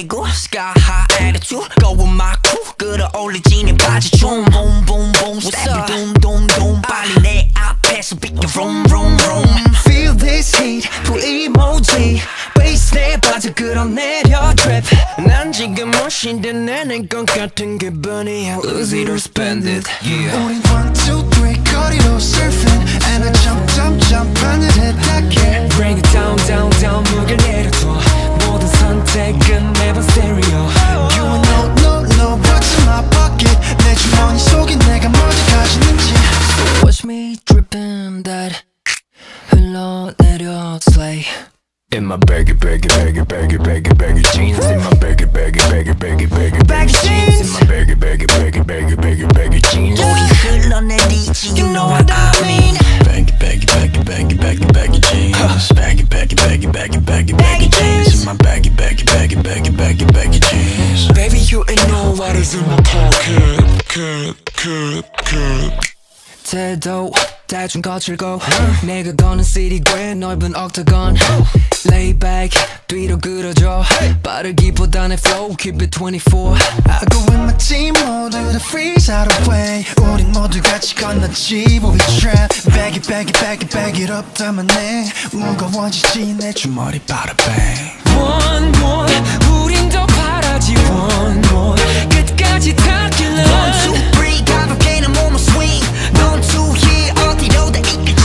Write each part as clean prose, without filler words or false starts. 때리고 sky high attitude go with my crew 끌어올린 진이 바지 춤 boom boom boom step doom doom doom 빨리 내 앞에서 비켜 vroom vroom vroom feel this heat full emoji bass 내 바지 끌어내려 trip 난 지금 무신데 내는 것 같은 기분이야 lose it or spend it yeah 우린 1, 2, 3 거리로 surfing and I jump jump jump 하늘에 닿게 bring it down down down 무게 내려둬 모든 선택은 매번 stereo You and no what's in my pocket 내 주머니 속에 내가 먼저 가지는지 So watch me dripping that 흘러내려 slay In my baggy jeans In my baggy jeans In my baggy jeans 우리 흘러내리지 You know what I mean Baggy jeans Baggy jeans In my baggy jeans Baby you ain't know what is in my pocket 태도 대충 거칠고 내가 거는 시리그레 넓은 octagon Lay back 뒤로 그려줘 빠르기보단 내 flow keep it 24 I go with my team 모두 다 freeze out of way 우린 모두 같이 건너지 we trap Back it up 담아내 무거워지지 내 주머리 바로 bang One more 우린 더 바라지 One more 끝까지 닿길래 1, 2, 3 가볍게 난 몸을 swing Don't you hear 어디로 다 이끌지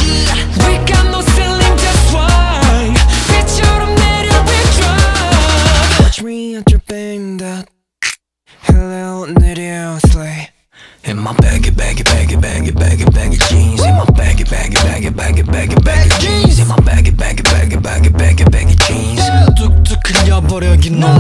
We got no ceiling that's why 빛처럼 내려 we drop Watch me dripping that Hello 내려 slay In my baggy jeans In my baggy jeans In my baggy jeans 뚝뚝 흘려버려 긴 옷